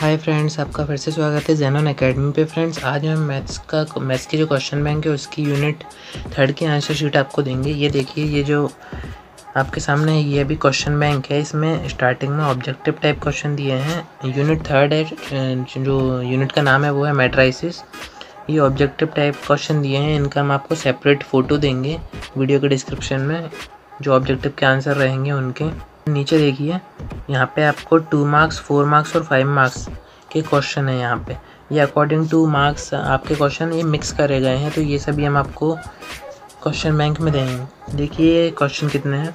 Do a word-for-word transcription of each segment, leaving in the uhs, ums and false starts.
Hi friends, आपका फिर से स्वागत है ज़ेनॉन एकेडमी पे। फ्रेंड्स, आज हम मैथ्स का मैथ्स के जो क्वेश्चन बैंक है उसकी यूनिट थर्ड की आंसर शीट आपको देंगे। ये देखिए, ये जो आपके सामने है ये अभी क्वेश्चन बैंक है। इसमें स्टार्टिंग में ऑब्जेक्टिव टाइप क्वेश्चन दिए हैं। यूनिट थर्ड है, जो यूनिट का नाम है वो है मैट्राइसिस। ये ऑब्जेक्टिव टाइप क्वेश्चन दिए हैं, इनका हम आपको सेपरेट फ़ोटो देंगे वीडियो के डिस्क्रिप्शन में, जो ऑब्जेक्टिव के आंसर रहेंगे उनके। नीचे देखिए, यहाँ पे आपको टू मार्क्स, फोर मार्क्स और फाइव मार्क्स के क्वेश्चन है। यहाँ पे ये अकॉर्डिंग टू मार्क्स आपके क्वेश्चन ये मिक्स करे गए हैं, तो ये सभी हम आपको क्वेश्चन बैंक में देंगे। देखिए क्वेश्चन कितने हैं।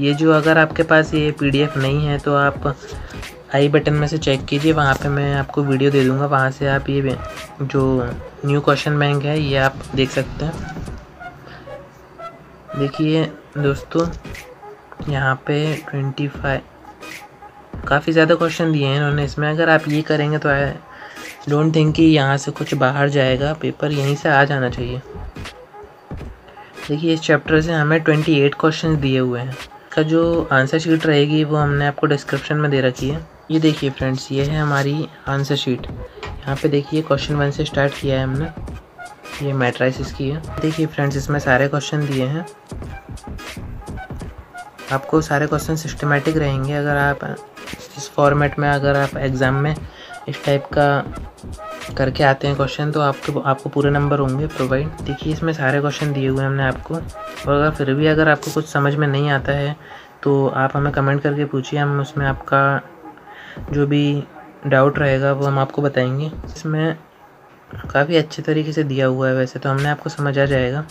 ये जो अगर आपके पास ये पी डी एफ नहीं है तो आप आई बटन में से चेक कीजिए, वहाँ पे मैं आपको वीडियो दे दूँगा, वहाँ से आप ये जो न्यू क्वेश्चन बैंक है ये आप देख सकते हैं। देखिए दोस्तों, यहाँ पे ट्वेंटी फाइव काफ़ी ज़्यादा क्वेश्चन दिए हैं इन्होंने। इसमें अगर आप ये करेंगे तो आई डोंट थिंक कि यहाँ से कुछ बाहर जाएगा, पेपर यहीं से आ जाना चाहिए। देखिए, इस चैप्टर से हमें ट्वेंटी एट क्वेश्चन दिए हुए हैं। इसका जो आंसर शीट रहेगी वो हमने आपको डिस्क्रिप्शन में दे रखी है। ये देखिए फ्रेंड्स, ये है हमारी आंसर शीट। यहाँ पे देखिए क्वेश्चन वन से स्टार्ट किया है हमने, ये मैट्राइसिस की है। देखिए फ्रेंड्स, इसमें सारे क्वेश्चन दिए हैं आपको। सारे क्वेश्चन सिस्टमेटिक रहेंगे। अगर आप इस फॉर्मेट में अगर आप एग्ज़ाम में इस टाइप का करके आते हैं क्वेश्चन तो आपके आपको पूरे नंबर होंगे प्रोवाइड। देखिए, इसमें सारे क्वेश्चन दिए हुए हमने आपको, और अगर फिर भी अगर आपको कुछ समझ में नहीं आता है तो आप हमें कमेंट करके पूछिए, हम उसमें आपका जो भी डाउट रहेगा वो हम आपको बताएंगे। इसमें काफ़ी अच्छे तरीके से दिया हुआ है, वैसे तो हमने आपको समझ आ जाएगा।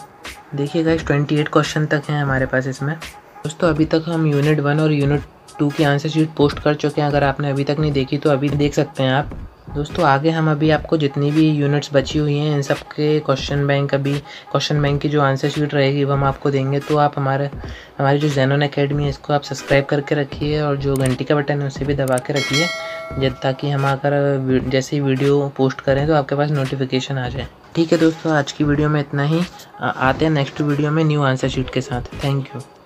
देखिए गाइस, ट्वेंटी एट क्वेश्चन तक हैं हमारे पास इसमें। दोस्तों, अभी तक हम यूनिट वन और यूनिट टू की आंसर शीट पोस्ट कर चुके हैं। अगर आपने अभी तक नहीं देखी तो अभी देख सकते हैं आप। दोस्तों, आगे हम अभी आपको जितनी भी यूनिट्स बची हुई हैं इन सब के क्वेश्चन बैंक, अभी क्वेश्चन बैंक की जो आंसर शीट रहेगी वो हम आपको देंगे। तो आप हमारे हमारी जो ज़ेनॉन एकेडमी है इसको आप सब्सक्राइब करके रखिए, और जो घंटी का बटन है उसे भी दबा के रखिए, ताकि हम अगर जैसे ही वीडियो पोस्ट करें तो आपके पास नोटिफिकेशन आ जाए। ठीक है दोस्तों, आज की वीडियो में इतना ही। आते हैं नेक्स्ट वीडियो में न्यू आंसर शीट के साथ। Thank you.